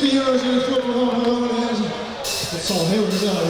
superheroes in the football home has it. That's all hell is out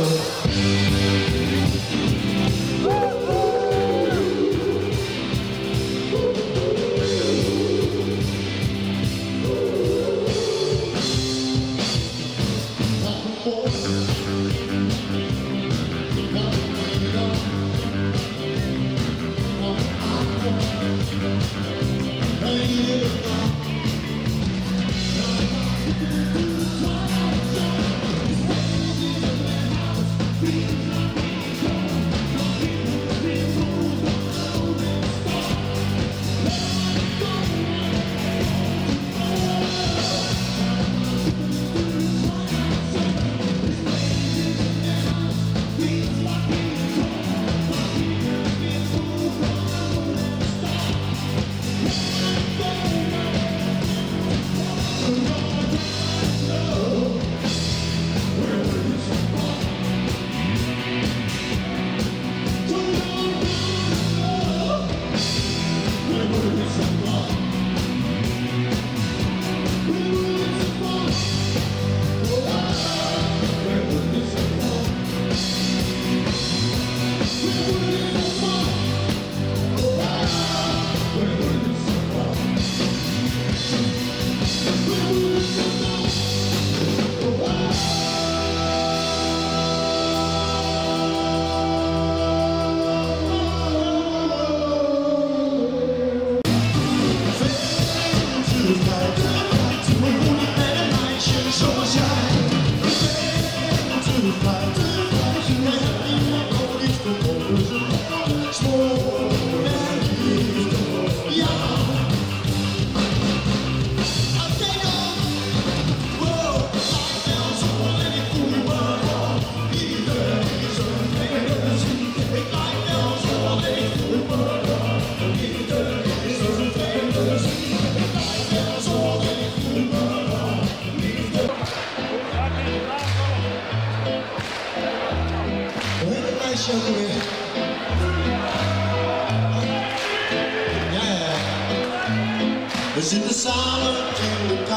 It's in the silent kingdom,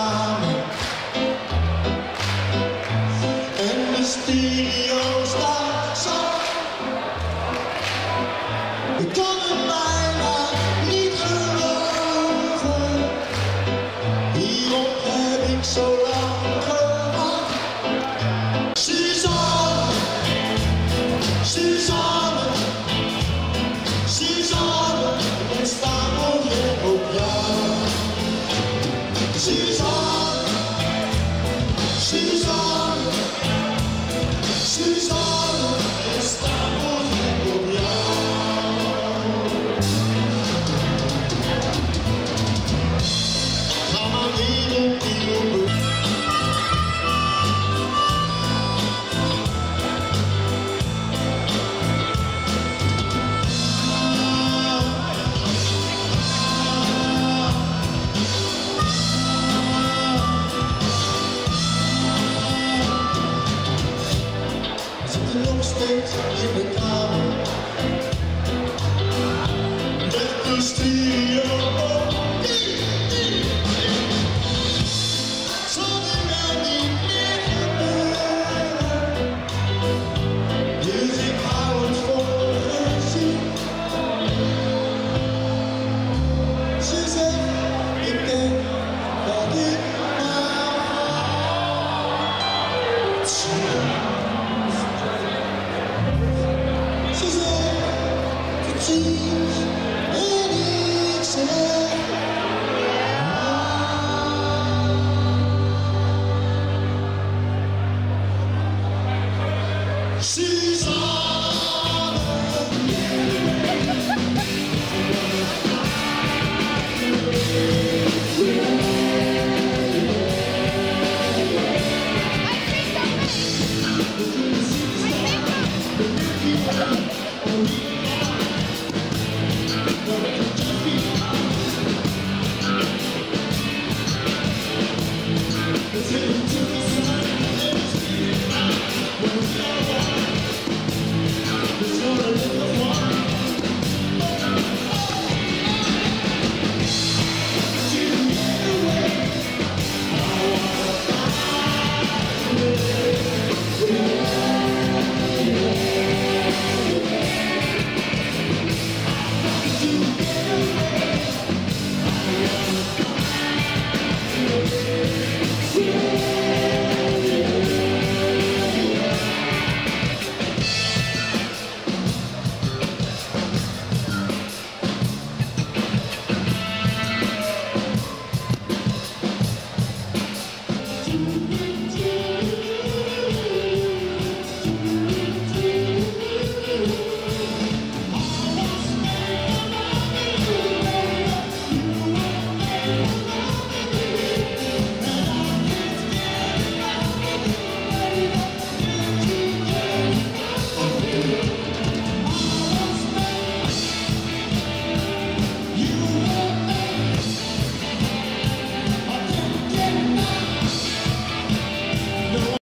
and the studio starts up. We're coming by like neither lover. He won't have him so long. Come on. She's on. She's on. She's on. It's time for you, oh yeah. She's on, she's on, she's on, estamos en love. Come on, little people. Let me steal your